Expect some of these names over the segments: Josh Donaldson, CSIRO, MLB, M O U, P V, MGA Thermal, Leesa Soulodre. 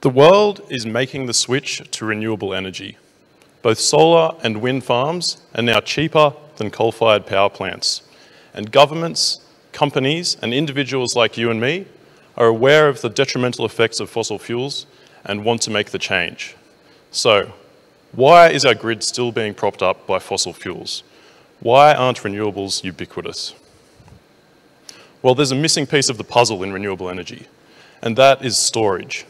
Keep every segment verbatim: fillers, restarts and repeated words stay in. The world is making the switch to renewable energy. Both solar and wind farms are now cheaper than coal-fired power plants. And governments, companies, and individuals like you and me are aware of the detrimental effects of fossil fuels and want to make the change. So, why is our grid still being propped up by fossil fuels? Why aren't renewables ubiquitous? Well, there's a missing piece of the puzzle in renewable energy, and that is storage.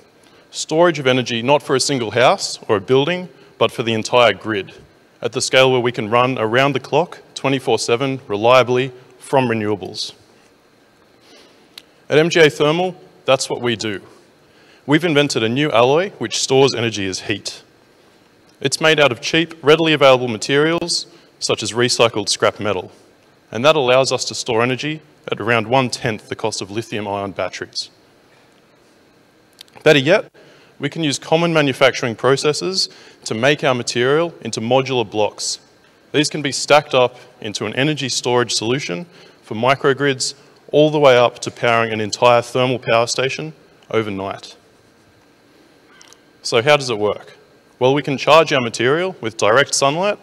Storage of energy not for a single house or a building, but for the entire grid, at the scale where we can run around the clock, twenty-four seven, reliably, from renewables. At M G A Thermal, that's what we do. We've invented a new alloy which stores energy as heat. It's made out of cheap, readily available materials, such as recycled scrap metal. And that allows us to store energy at around one-tenth the cost of lithium-ion batteries. Better yet, we can use common manufacturing processes to make our material into modular blocks. These can be stacked up into an energy storage solution for microgrids all the way up to powering an entire thermal power station overnight. So how does it work? Well, we can charge our material with direct sunlight,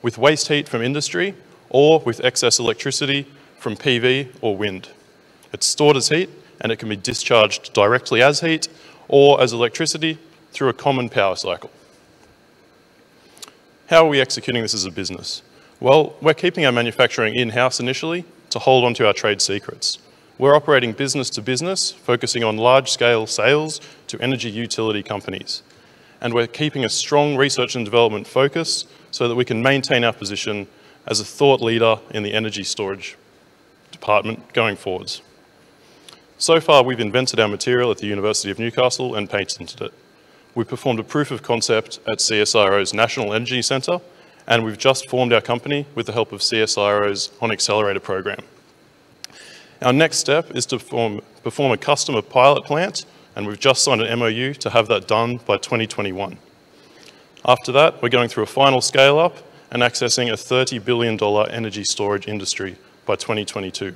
with waste heat from industry, or with excess electricity from P V or wind. It's stored as heat, and it can be discharged directly as heat or as electricity through a common power cycle. How are we executing this as a business? Well, we're keeping our manufacturing in-house initially to hold onto our trade secrets. We're operating business to business, focusing on large-scale sales to energy utility companies. And we're keeping a strong research and development focus so that we can maintain our position as a thought leader in the energy storage department going forwards. So far, we've invented our material at the University of Newcastle and patented it. We performed a proof of concept at C S I R O's National Energy Centre, and we've just formed our company with the help of C S I R O's On Accelerator program. Our next step is to form, perform a customer pilot plant, and we've just signed an M O U to have that done by twenty twenty-one. After that, we're going through a final scale-up and accessing a thirty billion dollars energy storage industry by twenty twenty-two.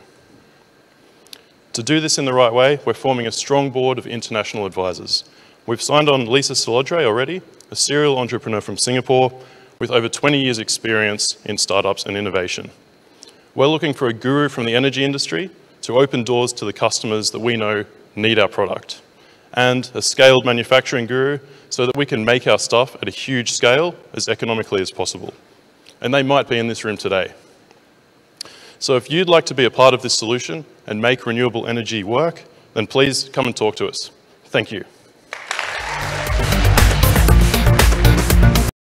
To do this in the right way, we're forming a strong board of international advisors. We've signed on Leesa Soulodre already, a serial entrepreneur from Singapore with over twenty years experience in startups and innovation. We're looking for a guru from the energy industry to open doors to the customers that we know need our product, and a scaled manufacturing guru so that we can make our stuff at a huge scale as economically as possible. And they might be in this room today. So if you'd like to be a part of this solution and make renewable energy work, then please come and talk to us. Thank you.